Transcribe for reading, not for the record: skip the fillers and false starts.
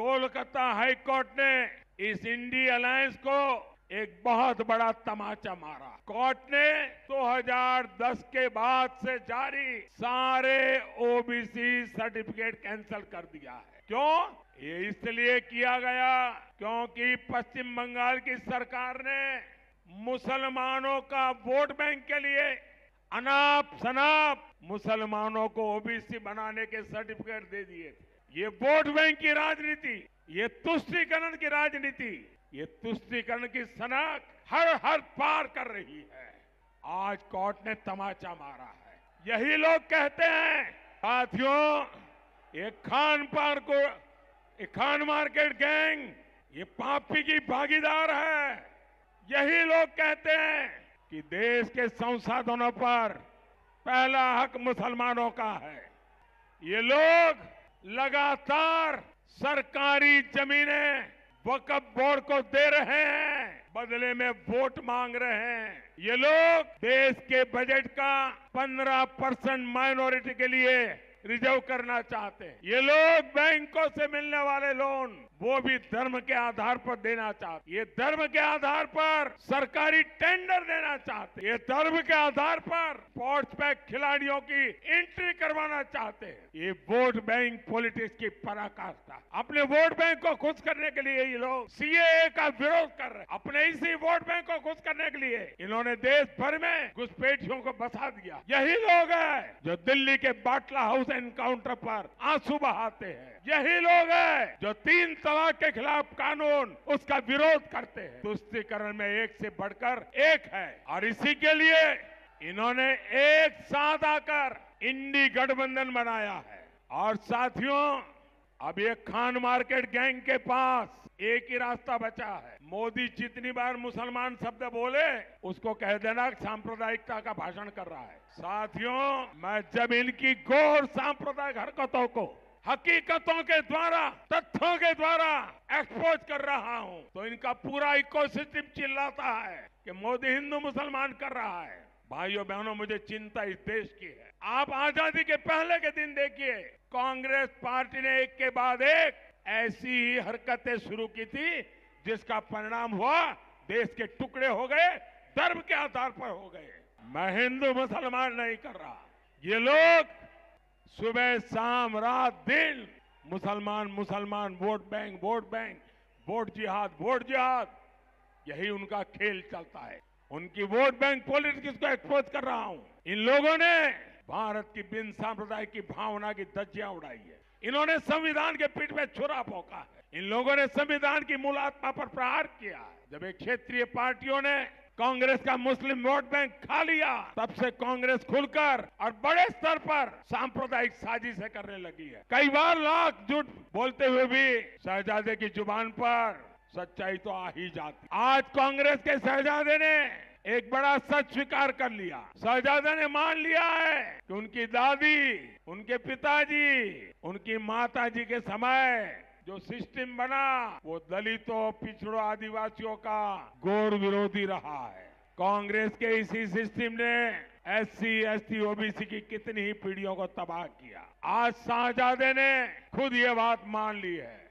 Kolkata high court ने इस INDI alliance को एक बहुत बड़ा तमाचा मारा। कोर्ट ने 2010 के बाद से जारी सारे ओबीसी सर्टिफिकेट कैंसिल कर दिया है। क्यों? ये इसलिए किया गया क्योंकि पश्चिम बंगाल की सरकार ने मुसलमानों का वोट बैंक के लिए अनाप शनाप मुसलमानों को ओबीसी बनाने के सर्टिफिकेट दे दिए थे। ये वोट बैंक की राजनीति, ये तुष्टीकरण की राजनीति, ये तुष्टीकरण की सनक हर पार कर रही है। आज कोर्ट ने तमाचा मारा है। यही लोग कहते हैं साथियों, ये खान मार्केट गैंग ये पापी की भागीदार है। यही लोग कहते हैं कि देश के संसाधनों पर पहला हक मुसलमानों का है। ये लोग लगातार सरकारी जमीनें वक्फ बोर्ड को दे रहे हैं, बदले में वोट मांग रहे हैं। ये लोग देश के बजट का 15% माइनॉरिटी के लिए रिजर्व करना चाहते हैं। ये लोग बैंकों से मिलने वाले लोन वो भी धर्म के आधार पर देना चाहते। ये धर्म के आधार पर सरकारी टेंडर देना चाहते। ये धर्म के आधार पर स्पोर्ट्स में खिलाड़ियों की एंट्री करवाना चाहते हैं। ये वोट बैंक पॉलिटिक्स की पराकाष्ठा। अपने वोट बैंक को खुश करने के लिए ये लोग सीएए का विरोध कर रहे हैं। अपने इसी वोट बैंक को खुश करने के लिए इन्होंने देश भर में घुसपैठियों को बसा दिया। यही लोग है जो दिल्ली के बाटला हाउस एनकाउंटर पर आंसू बहाते हैं। यही लोग हैं जो 3 तलाक के खिलाफ कानून उसका विरोध करते हैं। तुष्टीकरण में एक से बढ़कर एक है और इसी के लिए इन्होंने एक साथ आकर इंडी गठबंधन बनाया है। और साथियों, अब ये खान मार्केट गैंग के पास एक ही रास्ता बचा है। मोदी जितनी बार मुसलमान शब्द बोले उसको कह देना सांप्रदायिकता का भाषण कर रहा है। साथियों, मैं जब इनकी घोर सांप्रदायिक हरकतों को हकीकतों के द्वारा, तथ्यों के द्वारा एक्सपोज कर रहा हूं, तो इनका पूरा इकोसिस्टम चिल्लाता है कि मोदी हिंदू मुसलमान कर रहा है। भाइयों बहनों, मुझे चिंता इस देश की है। आप आजादी के पहले के दिन देखिए, कांग्रेस पार्टी ने एक के बाद एक ऐसी ही हरकतें शुरू की थी जिसका परिणाम हुआ देश के टुकड़े हो गए, धर्म के आधार पर हो गए। मैं हिंदू मुसलमान नहीं कर रहा। ये लोग सुबह शाम रात दिन मुसलमान मुसलमान, vote bank vote bank, vote जिहाद वोट जिहाद, यही उनका खेल चलता है। उनकी वोट बैंक पॉलिटिक्स को एक्सपोज कर रहा हूं। इन लोगों ने भारत की बिन सांप्रदायिक की भावना की धज्जियां उड़ाई है। इन्होंने संविधान के पीठ में छुरा पोका है। इन लोगों ने संविधान की मूल आत्मा पर प्रहार किया। जब एक क्षेत्रीय पार्टियों ने कांग्रेस का मुस्लिम वोट बैंक खा लिया, तब से कांग्रेस खुलकर और बड़े स्तर पर सांप्रदायिक साजिशें करने लगी है। कई बार लाख झूठ बोलते हुए भी शहजादे की जुबान पर सच्चाई तो आ ही जाती। आज कांग्रेस के शहजादे ने एक बड़ा सच स्वीकार कर लिया। शहजादा ने मान लिया है कि उनकी दादी, उनके पिताजी, उनकी माताजी के समय जो सिस्टम बना वो दलितों, पिछड़ों, आदिवासियों का घोर विरोधी रहा है। कांग्रेस के इसी सिस्टम ने SC, ST, OBC की कितनी ही पीढ़ियों को तबाह किया। आज शहजादे ने खुद ये बात मान ली है